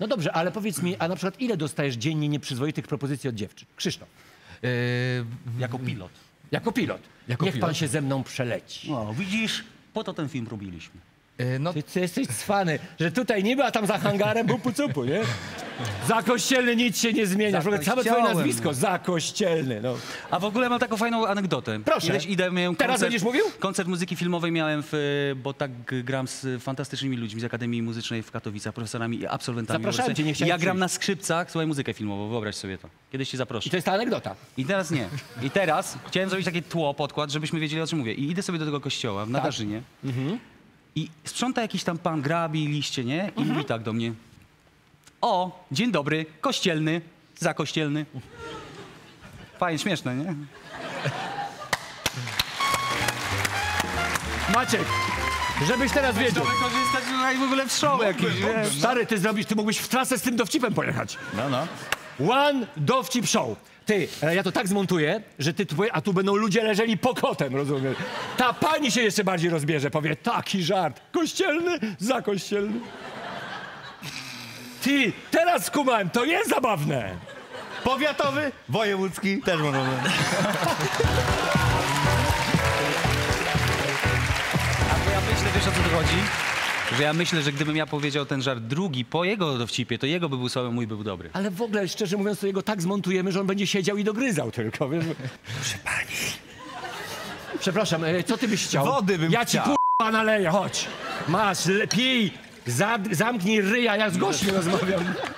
No dobrze, ale powiedz mi, a na przykład ile dostajesz dziennie nieprzyzwoitych propozycji od dziewczyn? Krzysztof. Jako pilot. Jako pilot. Jako Niech pilot. Pan się ze mną przeleci. No, widzisz, po to ten film robiliśmy. No. Ty jesteś cwany, że tutaj niby, a tam za hangarem był pucupu, nie? Zakościelny, nic się nie zmienia. Całe twoje nazwisko, Zakościelny. No. A w ogóle mam taką fajną anegdotę. Proszę, teraz będziesz mówił? Koncert muzyki filmowej miałem, bo tak gram z fantastycznymi ludźmi z Akademii Muzycznej w Katowicach, profesorami i absolwentami. Zapraszam cię, nie chciałem. Ja gram na skrzypcach, słuchaj, muzykę filmową, wyobraź sobie to. Kiedyś cię zaproszę. I to jest ta anegdota. I teraz nie. I teraz chciałem zrobić takie tło, podkład, żebyśmy wiedzieli, o czym mówię. I idę sobie do tego kościoła w Nadarzynie. Tak. Mhm. I sprząta jakiś tam pan, grabi liście, nie? I mówi tak do mnie. O, dzień dobry, Kościelny, Zakościelny. Fajnie, śmieszne, nie? Maciek, żebyś teraz wiedział. To wykorzystać w ogóle w show jakiś. Stary, ty mógłbyś w trasę z tym dowcipem pojechać. No, no. One dowcip show. Ty, ja to tak zmontuję, że ty tu powiesz, a tu będą ludzie leżeli pokotem, rozumiesz? Ta pani się jeszcze bardziej rozbierze, powie taki żart. Kościelny, Zakościelny. Ty, teraz kumam, to jest zabawne. Powiatowy, wojewódzki, też można. A ja myślę, wiesz, o co tu chodzi? Że ja myślę, że gdybym ja powiedział ten żart drugi po jego dowcipie, to jego by był słaby, mój był dobry. Ale w ogóle, szczerze mówiąc, to jego tak zmontujemy, że on będzie siedział i dogryzał tylko, wiesz? Proszę pani. Przepraszam, co ty byś chciał? Wody bym chciał. Ja ci k***a naleję, chodź. Masz, lepiej. Zamknij ryja, ja z gościem rozmawiam.